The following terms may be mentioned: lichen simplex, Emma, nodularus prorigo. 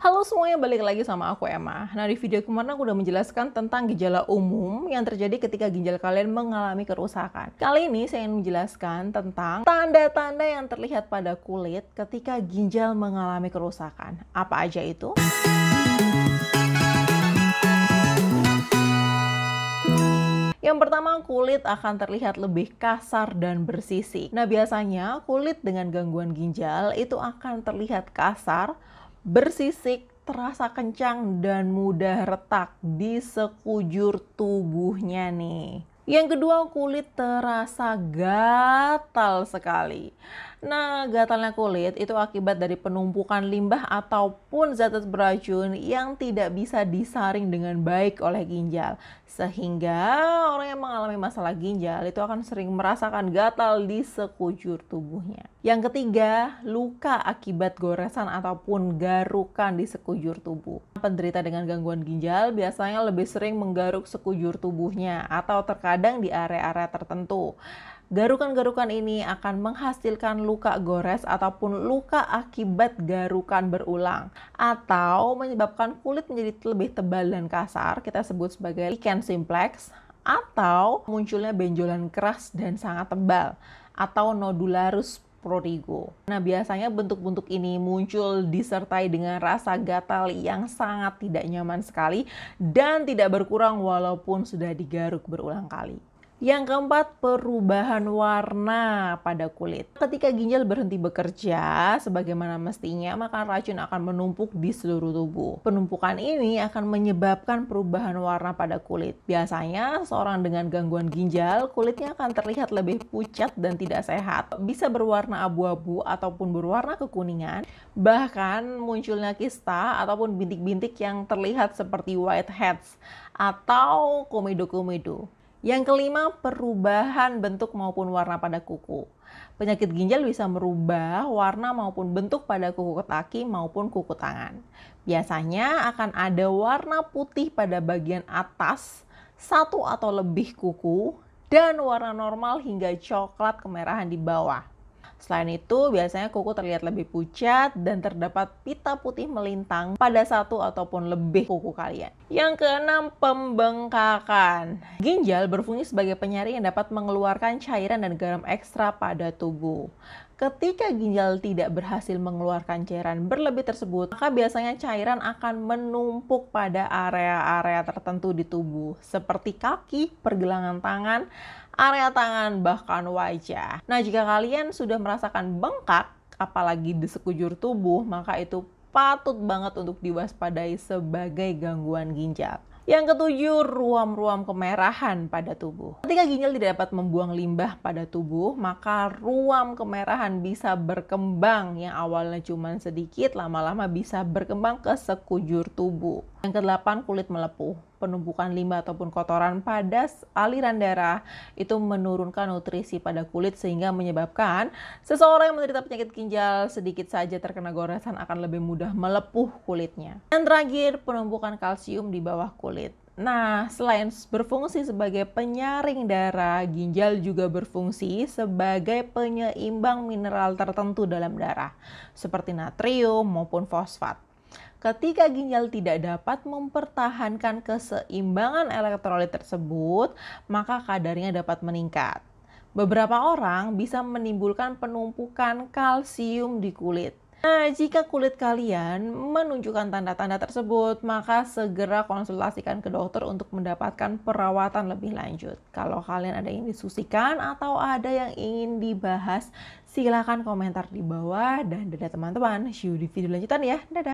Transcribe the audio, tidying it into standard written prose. Halo semuanya, balik lagi sama aku Emma. Nah, di video kemarin aku udah menjelaskan tentang gejala umum yang terjadi ketika ginjal kalian mengalami kerusakan. Kali ini saya ingin menjelaskan tentang tanda-tanda yang terlihat pada kulit ketika ginjal mengalami kerusakan. Apa aja itu? Yang pertama, kulit akan terlihat lebih kasar dan bersisik. Nah, biasanya kulit dengan gangguan ginjal itu akan terlihat kasar, bersisik, terasa kencang, dan mudah retak di sekujur tubuhnya nih. Yang kedua, kulit terasa gatal sekali. Nah, gatalnya kulit itu akibat dari penumpukan limbah ataupun zat beracun yang tidak bisa disaring dengan baik oleh ginjal. Sehingga orang yang mengalami masalah ginjal itu akan sering merasakan gatal di sekujur tubuhnya. Yang ketiga, luka akibat goresan ataupun garukan di sekujur tubuh. Penderita dengan gangguan ginjal biasanya lebih sering menggaruk sekujur tubuhnya atau terkadang di area-area tertentu. Garukan-garukan ini akan menghasilkan luka gores ataupun luka akibat garukan berulang atau menyebabkan kulit menjadi lebih tebal dan kasar, kita sebut sebagai lichen simplex, atau munculnya benjolan keras dan sangat tebal atau nodularus prorigo. Nah, biasanya bentuk-bentuk ini muncul disertai dengan rasa gatal yang sangat tidak nyaman sekali dan tidak berkurang walaupun sudah digaruk berulang kali. Yang keempat, perubahan warna pada kulit. Ketika ginjal berhenti bekerja sebagaimana mestinya, maka racun akan menumpuk di seluruh tubuh. Penumpukan ini akan menyebabkan perubahan warna pada kulit. Biasanya, seorang dengan gangguan ginjal, kulitnya akan terlihat lebih pucat dan tidak sehat. Bisa berwarna abu-abu ataupun berwarna kekuningan. Bahkan, munculnya kista ataupun bintik-bintik yang terlihat seperti whiteheads atau komedo-komedo. Yang kelima, perubahan bentuk maupun warna pada kuku. Penyakit ginjal bisa merubah warna maupun bentuk pada kuku kaki maupun kuku tangan. Biasanya akan ada warna putih pada bagian atas, satu atau lebih kuku, dan warna normal hingga coklat kemerahan di bawah. Selain itu, biasanya kuku terlihat lebih pucat dan terdapat pita putih melintang pada satu ataupun lebih kuku kalian. Yang keenam, pembengkakan. Ginjal berfungsi sebagai penyaring yang dapat mengeluarkan cairan dan garam ekstra pada tubuh. Ketika ginjal tidak berhasil mengeluarkan cairan berlebih tersebut, maka biasanya cairan akan menumpuk pada area-area tertentu di tubuh, seperti kaki, pergelangan tangan, area tangan, bahkan wajah. Nah, jika kalian sudah merasakan bengkak, apalagi di sekujur tubuh, maka itu patut banget untuk diwaspadai sebagai gangguan ginjal. Yang ketujuh, ruam-ruam kemerahan pada tubuh. Ketika ginjal tidak dapat membuang limbah pada tubuh, maka ruam kemerahan bisa berkembang yang awalnya cuma sedikit, lama-lama bisa berkembang ke sekujur tubuh. Yang kedelapan, kulit melepuh. Penumpukan limbah ataupun kotoran pada aliran darah itu menurunkan nutrisi pada kulit sehingga menyebabkan seseorang yang menderita penyakit ginjal sedikit saja terkena goresan akan lebih mudah melepuh kulitnya. Dan terakhir, penumpukan kalsium di bawah kulit. Nah, selain berfungsi sebagai penyaring darah, ginjal juga berfungsi sebagai penyeimbang mineral tertentu dalam darah, seperti natrium maupun fosfat. Ketika ginjal tidak dapat mempertahankan keseimbangan elektrolit tersebut, maka kadarnya dapat meningkat. Beberapa orang bisa menimbulkan penumpukan kalsium di kulit. Nah, jika kulit kalian menunjukkan tanda-tanda tersebut, maka segera konsultasikan ke dokter untuk mendapatkan perawatan lebih lanjut. Kalau kalian ada yang disusikan atau ada yang ingin dibahas, silakan komentar di bawah. Dan dadah teman-teman, see you di video lanjutan ya. Dadah!